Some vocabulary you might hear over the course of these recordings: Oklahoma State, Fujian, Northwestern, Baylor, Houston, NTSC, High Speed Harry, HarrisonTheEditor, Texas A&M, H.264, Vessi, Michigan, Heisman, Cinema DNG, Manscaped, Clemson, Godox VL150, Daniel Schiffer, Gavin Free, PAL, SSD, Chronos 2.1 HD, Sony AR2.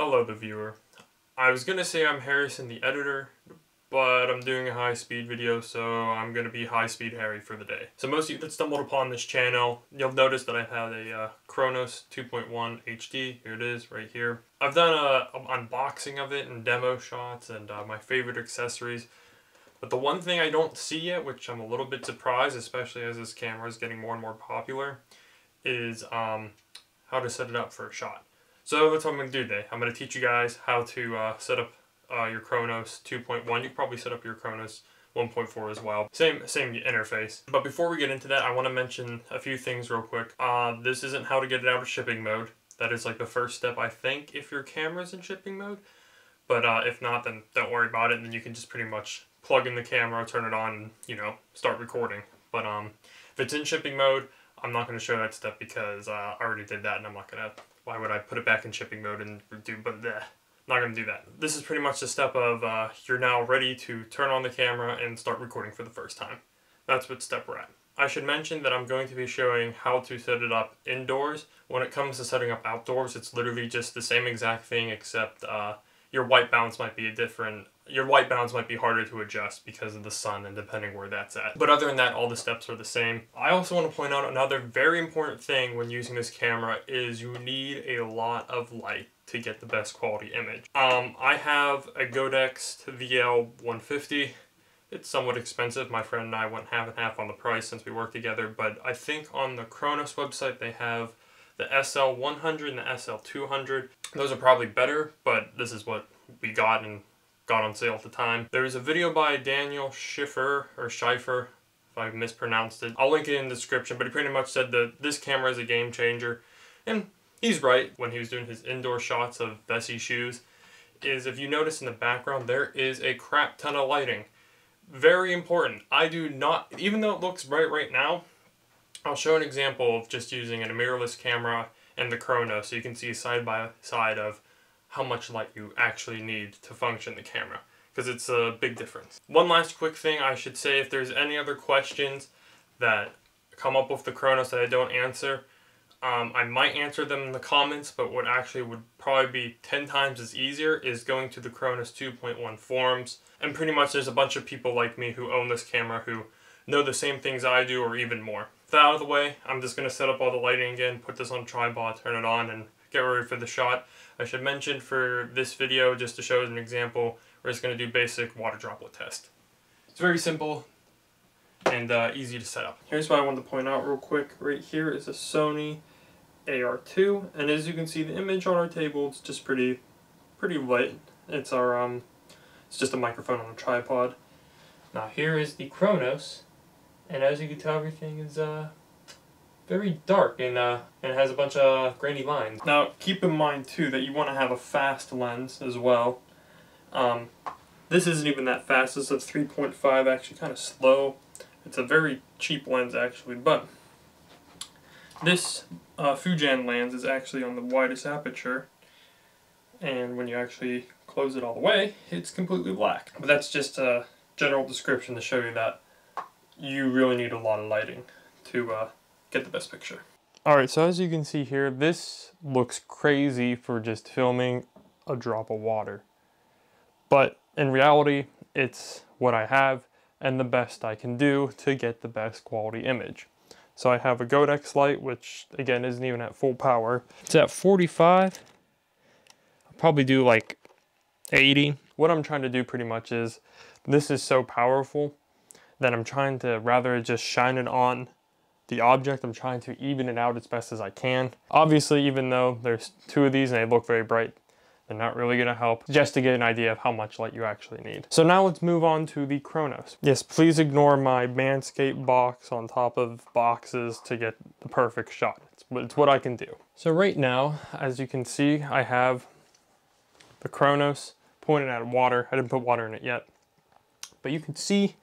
Hello, the viewer. I was gonna say I'm Harrison, the editor, but I'm doing a high-speed video, so I'm gonna be high-speed Harry for the day. So most of you that stumbled upon this channel, you'll notice that I have a Chronos 2.1 HD. Here it is, right here. I've done an unboxing of it and demo shots and my favorite accessories. But the one thing I don't see yet, which I'm a little bit surprised, especially as this camera is getting more and more popular, is how to set it up for a shot. So that's what I'm going to do today. I'm going to teach you guys how to set up your Chronos 2.1. You can probably set up your Chronos 1.4 as well. Same interface. But before we get into that, I want to mention a few things real quick. This isn't how to get it out of shipping mode. That is like the first step, I think, if your camera's in shipping mode. But if not, then don't worry about it. And then you can just pretty much plug in the camera, turn it on, and, you know, start recording. But if it's in shipping mode, I'm not going to show that step because I already did that, and I'm not going to. Why would I put it back in shipping mode and do? But not going to do that. This is pretty much the step of you're now ready to turn on the camera and start recording for the first time. That's what step we're at. I should mention that I'm going to be showing how to set it up indoors. When it comes to setting up outdoors, it's literally just the same exact thing, except your white balance might be your white balance might be harder to adjust because of the sun and depending where that's at. But other than that, all the steps are the same. I also want to point out another very important thing when using this camera is you need a lot of light to get the best quality image. I have a Godox VL150. It's somewhat expensive. My friend and I went half and half on the price since we work together, but I think on the Chronos website they have the SL100 and the SL200. Those are probably better, but this is what we got and got on sale at the time. There is a video by Daniel Schiffer, or Schiffer, if I mispronounced it. I'll link it in the description, but he pretty much said that this camera is a game changer. And he's right when he was doing his indoor shots of Vessi shoes, is if you notice in the background, there is a crap ton of lighting. Very important. I do not, even though it looks bright right now, I'll show an example of just using a mirrorless camera and the Chronos so you can see side by side of how much light you actually need to function the camera, because it's a big difference. One last quick thing I should say, if there's any other questions that come up with the Chronos that I don't answer, I might answer them in the comments, but what actually would probably be 10 times as easier is going to the Chronos 2.1 forums, and pretty much there's a bunch of people like me who own this camera who know the same things I do or even more. With that out of the way, I'm just going to set up all the lighting again, put this on tripod, turn it on, and get ready for the shot. I should mention for this video, just to show as an example, we're just going to do basic water droplet test. It's very simple and easy to set up. Here's what I wanted to point out real quick. Right here is a Sony AR2, and as you can see, the image on our table, it's just pretty light. It's our it's just a microphone on a tripod. Now here is the Chronos, and as you can tell, everything is very dark and has a bunch of grainy lines. Now keep in mind too that you want to have a fast lens as well. This isn't even that fast. This is a 3.5, actually kind of slow. It's a very cheap lens actually, but this Fujian lens is actually on the widest aperture, and when you actually close it all the way, it's completely black. But that's just a general description to show you that you really need a lot of lighting to get the best picture. Alright, so as you can see here, this looks crazy for just filming a drop of water. But in reality, it's what I have and the best I can do to get the best quality image. So I have a Godox light, which again isn't even at full power. It's at 45. I'll probably do like 80. What I'm trying to do pretty much is, this is so powerful that I'm trying to rather just shine it on the object, I'm trying to even it out as best as I can. Obviously, even though there's two of these and they look very bright, they're not really gonna help, just to get an idea of how much light you actually need. So now let's move on to the Chronos. Yes, please ignore my Manscaped box on top of boxes to get the perfect shot. It's what I can do. So right now, as you can see, I have the Chronos pointed at water. I didn't put water in it yet, but you can see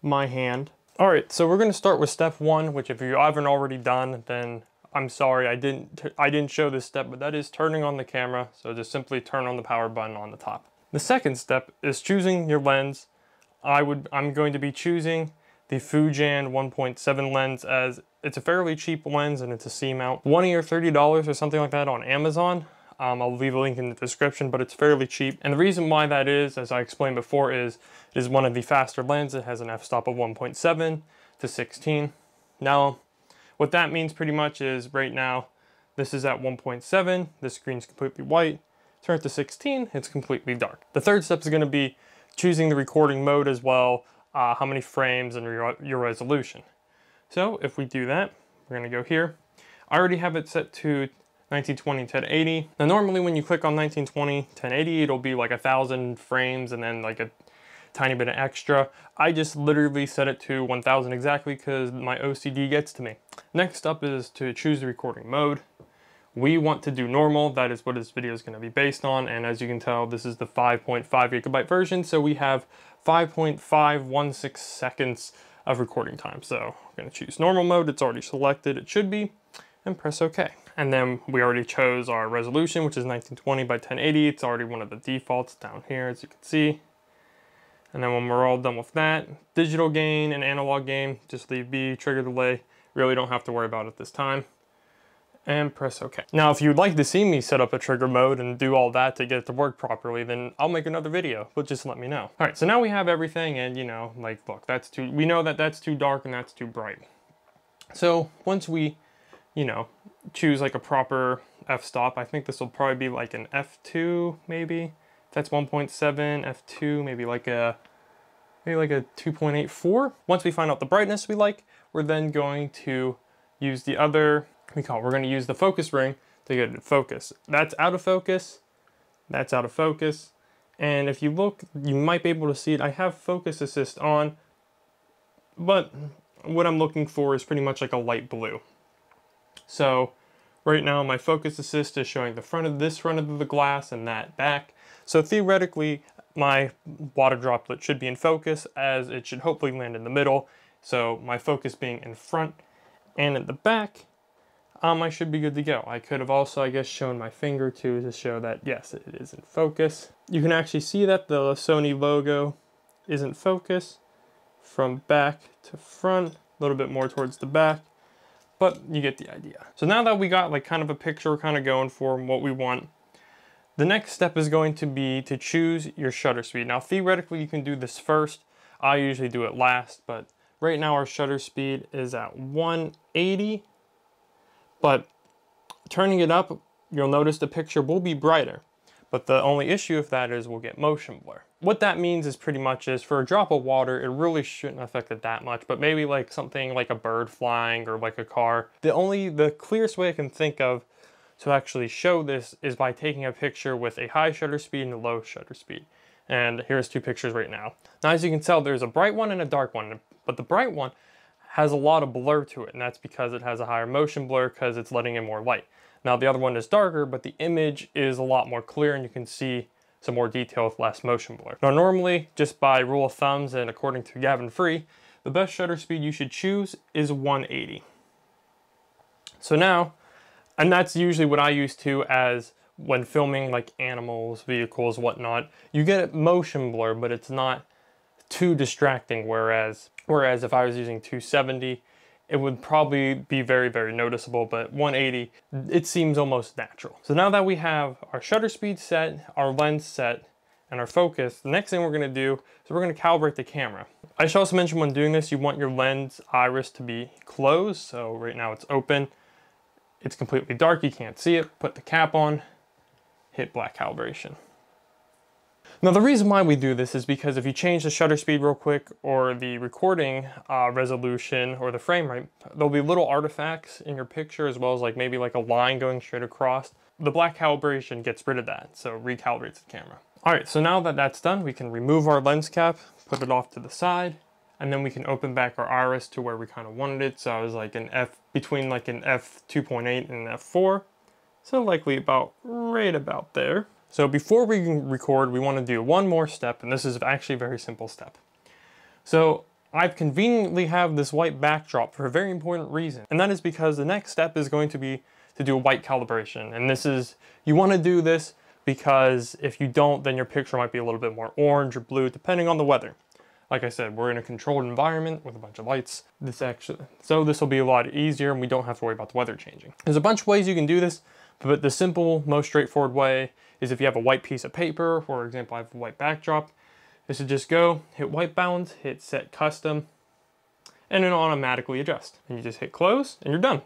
my hand. All right, so we're gonna start with step one, which if you haven't already done, then I'm sorry, I didn't show this step, but that is turning on the camera. So just simply turn on the power button on the top. The second step is choosing your lens. I'm going to be choosing the Fujian 1.7 lens, as it's a fairly cheap lens and it's a C-mount. $20 or $30 or something like that on Amazon. I'll leave a link in the description, but it's fairly cheap. And the reason why that is, as I explained before, is it is one of the faster lenses. It has an f-stop of 1.7 to 16. Now, what that means pretty much is right now, this is at 1.7, this screen's completely white. Turn it to 16, it's completely dark. The third step is gonna be choosing the recording mode as well, how many frames and your resolution. So if we do that, we're gonna go here. I already have it set to 1920 1080. Now normally when you click on 1920 1080, it'll be like 1,000 frames and then like a tiny bit of extra. I just literally set it to 1,000 exactly because my OCD gets to me. Next up is to choose the recording mode. We want to do normal. That is what this video is going to be based on. And as you can tell, this is the 5.5 gigabyte version. So we have 5.516 seconds of recording time. So we're going to choose normal mode. It's already selected. It should be, and press OK. And then we already chose our resolution, which is 1920 by 1080. It's already one of the defaults down here, as you can see. And then when we're all done with that, digital gain and analog gain, just leave be, trigger delay. Really don't have to worry about it this time. And press OK. Now, if you'd like to see me set up a trigger mode and do all that to get it to work properly, then I'll make another video, but just let me know. All right, so now we have everything and, you know, like, look, that's too, we know that that's too dark and that's too bright. So once we, you know, choose like a proper f-stop, I think this will probably be like an f2, maybe. That's 1.7, f2, maybe like a 2.84. Once we find out the brightness we like, we're then going to use the other, we're going to use the focus ring to get it to focus. That's out of focus. That's out of focus. And if you look, you might be able to see it. I have focus assist on, but what I'm looking for is pretty much like a light blue. So right now my focus assist is showing the front of this front of the glass and that back. So theoretically my water droplet should be in focus, as it should hopefully land in the middle. So my focus being in front and at the back, I should be good to go. I could have also, I guess, shown my finger too to show that, yes, it is in focus. You can actually see that the Sony logo is in focus from back to front, a little bit more towards the back, but you get the idea. So now that we got like kind of a picture we're kind of going for and what we want, the next step is going to be to choose your shutter speed. Now, theoretically, you can do this first. I usually do it last, but right now our shutter speed is at 180. But turning it up, you'll notice the picture will be brighter. But the only issue with that is we'll get motion blur. What that means is pretty much is for a drop of water, it really shouldn't affect it that much, but maybe like something like a bird flying or like a car. The clearest way I can think of to actually show this is by taking a picture with a high shutter speed and a low shutter speed. And here's two pictures right now. Now, as you can tell, there's a bright one and a dark one, but the bright one has a lot of blur to it, and that's because it has a higher motion blur because it's letting in more light. Now the other one is darker, but the image is a lot more clear and you can see some more detail with less motion blur. Now normally, just by rule of thumbs and according to Gavin Free, the best shutter speed you should choose is 180. So now, and that's usually what I use too as when filming like animals, vehicles, whatnot, you get motion blur, but it's not too distracting, whereas if I was using 270, it would probably be very, very noticeable, but 180, it seems almost natural. So now that we have our shutter speed set, our lens set, and our focus, the next thing we're gonna do is we're gonna calibrate the camera. I should also mention when doing this, you want your lens iris to be closed. So right now it's open, it's completely dark, you can't see it, put the cap on, hit black calibration. Now the reason why we do this is because if you change the shutter speed real quick or the recording resolution or the frame rate, there'll be little artifacts in your picture as well as like maybe like a line going straight across. The black calibration gets rid of that, so recalibrates the camera. All right, so now that that's done, we can remove our lens cap, put it off to the side, and then we can open back our iris to where we kind of wanted it. So I was like an F, between like an F2.8 and an F4, so likely about right about there. So before we record, we want to do one more step, and this is actually a very simple step. So I've conveniently have this white backdrop for a very important reason, and that is because the next step is going to be to do a white calibration. And this is, you want to do this because if you don't, then your picture might be a little bit more orange or blue, depending on the weather. Like I said, we're in a controlled environment with a bunch of lights. So this will be a lot easier and we don't have to worry about the weather changing. There's a bunch of ways you can do this, But the simple, most straightforward way is if you have a white piece of paper, for example, I have a white backdrop, this would just go, hit white bound, hit set custom, and it'll automatically adjust. And you just hit close and you're done.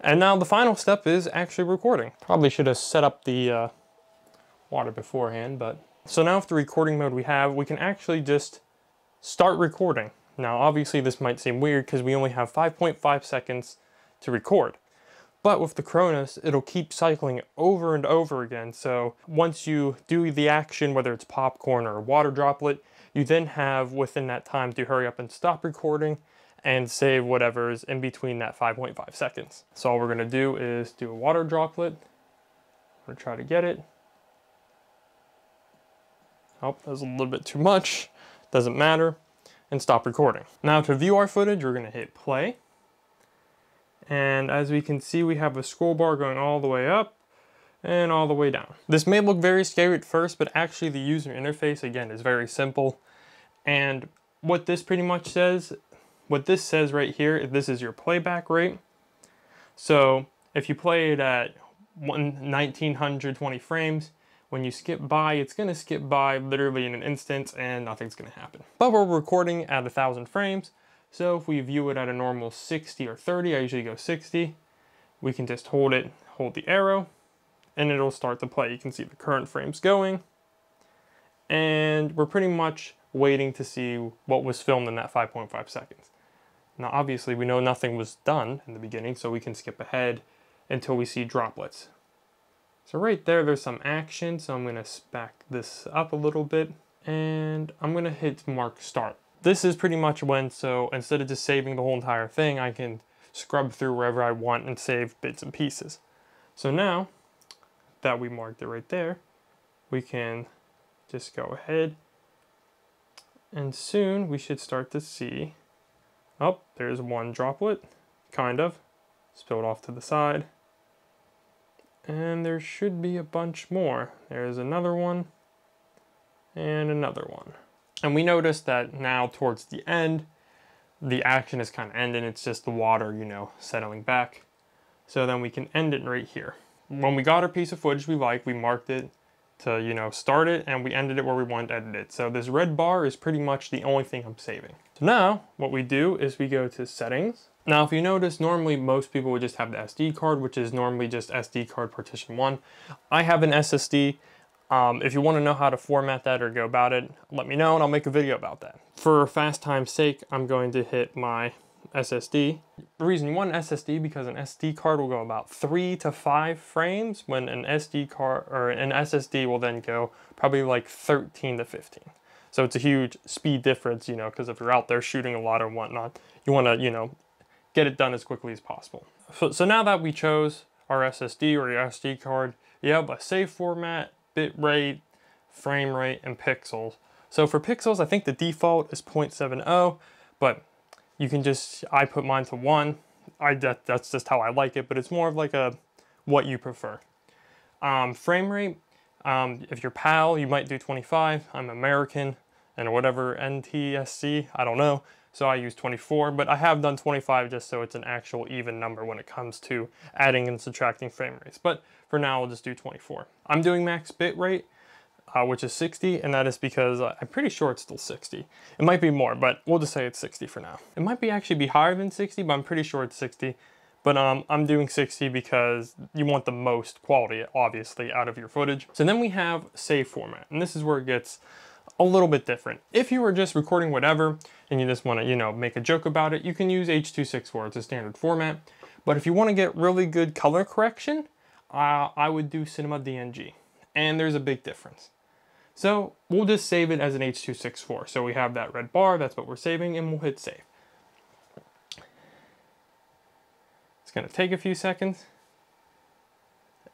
And now the final step is actually recording. Probably should have set up the water beforehand, but. So now with the recording mode we have, we can actually just start recording. Now, obviously this might seem weird because we only have 5.5 seconds to record. But with the Chronos, it'll keep cycling over and over again. So once you do the action, whether it's popcorn or a water droplet, you then have within that time to hurry up and stop recording and save whatever is in between that 5.5 seconds. So all we're gonna do is do a water droplet. I'm gonna try to get it. Oh, that was a little bit too much. Doesn't matter. And stop recording. Now to view our footage, we're gonna hit play. And as we can see, we have a scroll bar going all the way up and all the way down. This may look very scary at first, but actually the user interface, again, is very simple. And what this pretty much says, what this says right here, this is your playback rate. So if you play it at 1920 frames, when you skip by, it's gonna skip by literally in an instant and nothing's gonna happen. But we're recording at 1,000 frames. So if we view it at a normal 60 or 30, I usually go 60, we can just hold it, hold the arrow, and it'll start to play. You can see the current frames going, and we're pretty much waiting to see what was filmed in that 5.5 seconds. Now, obviously we know nothing was done in the beginning, so we can skip ahead until we see droplets. So right there, there's some action. So I'm gonna back this up a little bit and I'm gonna hit mark start. This is pretty much when, so instead of just saving the whole entire thing, I can scrub through wherever I want and save bits and pieces. So now that we marked it right there, we can just go ahead and soon we should start to see, oh, there's one droplet, kind of, spilled off to the side. And there should be a bunch more. There's another one and another one. And we notice that now towards the end, the action is kind of ending. It's just the water, you know, settling back. So then we can end it right here. When we got our piece of footage we like, we marked it to, you know, start it, and we ended it where we wanted to edit it. So this red bar is pretty much the only thing I'm saving. So now what we do is we go to settings. Now, if you notice, normally most people would just have the SD card, which is normally just SD card partition one. I have an SSD. If you want to know how to format that or go about it, let me know and I'll make a video about that. For fast time's sake, I'm going to hit my SSD. The reason you want an SSD because an SD card will go about 3 to 5 frames when an SD card or an SSD will then go probably like 13 to 15. So it's a huge speed difference, you know, because if you're out there shooting a lot or whatnot, you want to, you know, get it done as quickly as possible. So now that we chose our SSD or your SD card, you have a save format, bit rate, frame rate, and pixels. So for pixels, I think the default is 0.70, but you can just, I put mine to 1. That's just how I like it, but it's more of like a what you prefer. Frame rate, if you're PAL, you might do 25. I'm American and whatever NTSC, I don't know. So I use 24, but I have done 25 just so it's an actual even number when it comes to adding and subtracting frame rates. But for now, I'll just do 24. I'm doing max bit rate, which is 60, and that is because I'm pretty sure it's still 60. It might be more, but we'll just say it's 60 for now. It might be actually be higher than 60, but I'm pretty sure it's 60. But I'm doing 60 because you want the most quality, obviously, out of your footage. So then we have save format, and this is where it gets a little bit different. If you were just recording whatever and you just want to, you know, make a joke about it, you can use H.264, it's a standard format. But if you want to get really good color correction, I would do Cinema DNG, and there's a big difference. So we'll just save it as an H.264. So we have that red bar, that's what we're saving, and we'll hit save. It's going to take a few seconds.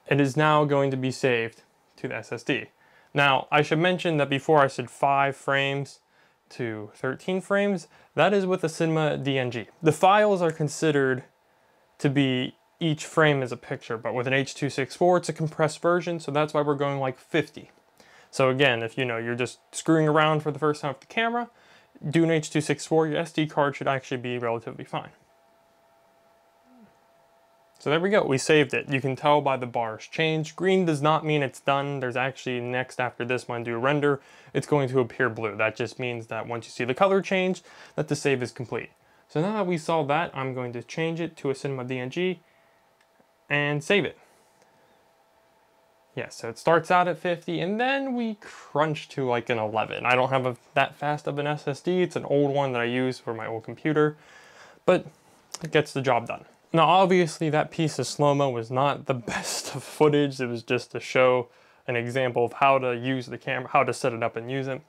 It is now going to be saved to the SSD. Now, I should mention that before I said 5 frames to 13 frames, that is with the Cinema DNG. The files are considered to be each frame is a picture, but with an H.264, it's a compressed version, so that's why we're going like 50. So again, if you know, you're just screwing around for the first time with the camera, do an H.264, your SD card should actually be relatively fine. So there we go, we saved it. You can tell by the bars change. Green does not mean it's done. There's actually next after this one, do a render, it's going to appear blue. That just means that once you see the color change, that the save is complete. So now that we saw that, I'm going to change it to a Cinema DNG and save it. Yeah, so it starts out at 50 and then we crunch to like an 11. I don't have that fast of an SSD. It's an old one that I use for my old computer, but it gets the job done. Now, obviously that piece of slow-mo was not the best of footage. It was just to show an example of how to use the camera, how to set it up and use it.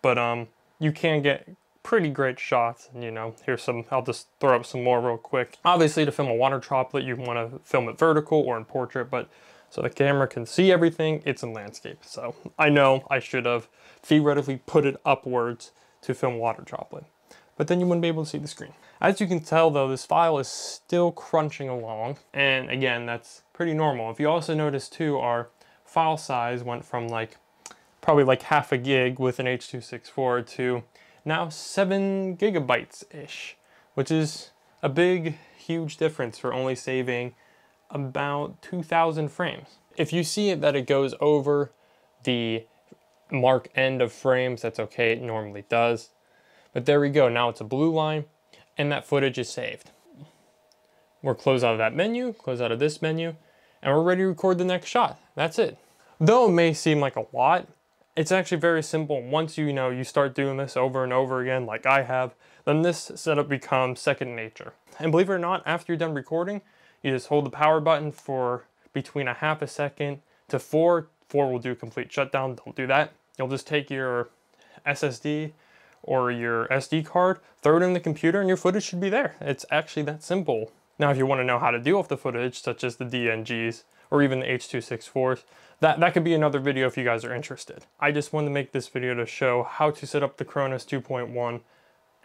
But you can get pretty great shots. And, you know, here's some, I'll just throw up some more real quick. Obviously to film a water droplet, you want to film it vertical or in portrait, but so the camera can see everything, it's in landscape. So I know I should have theoretically put it upwards to film water droplet, but then you wouldn't be able to see the screen. As you can tell though, this file is still crunching along. And again, that's pretty normal. If you also notice too, our file size went from like, probably like half a gig with an H.264 to now 7 gigabytes-ish, which is a big, huge difference for only saving about 2,000 frames. If you see that it goes over the mark end of frames, that's okay, it normally does. But there we go, now it's a blue line and that footage is saved. We're close out of that menu, close out of this menu, and we're ready to record the next shot. That's it. Though it may seem like a lot, it's actually very simple. Once you know you start doing this over and over again, like I have, then this setup becomes second nature. And believe it or not, after you're done recording, you just hold the power button for between a half a second to four. Four will do complete shutdown, don't do that. You'll just take your SSD or your SD card, throw it in the computer, and your footage should be there. It's actually that simple. Now, if you want to know how to deal with the footage, such as the DNGs or even the H.264s, that could be another video if you guys are interested. I just wanted to make this video to show how to set up the Chronos 2.1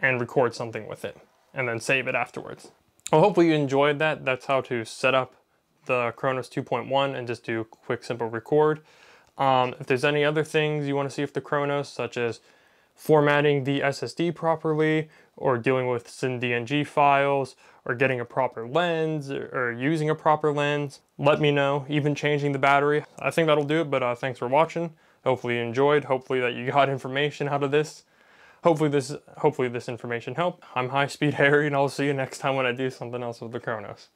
and record something with it, and then save it afterwards. Well, hopefully you enjoyed that. That's how to set up the Chronos 2.1 and just do a quick, simple record. If there's any other things you want to see with the Chronos, such as formatting the SSD properly, or dealing with CinDNG files, or getting a proper lens, or using a proper lens, let me know. Even changing the battery. I think that'll do it, but thanks for watching. Hopefully you enjoyed. Hopefully that you got information out of this. Hopefully this information helped. I'm High Speed Harry, and I'll see you next time when I do something else with the Chronos.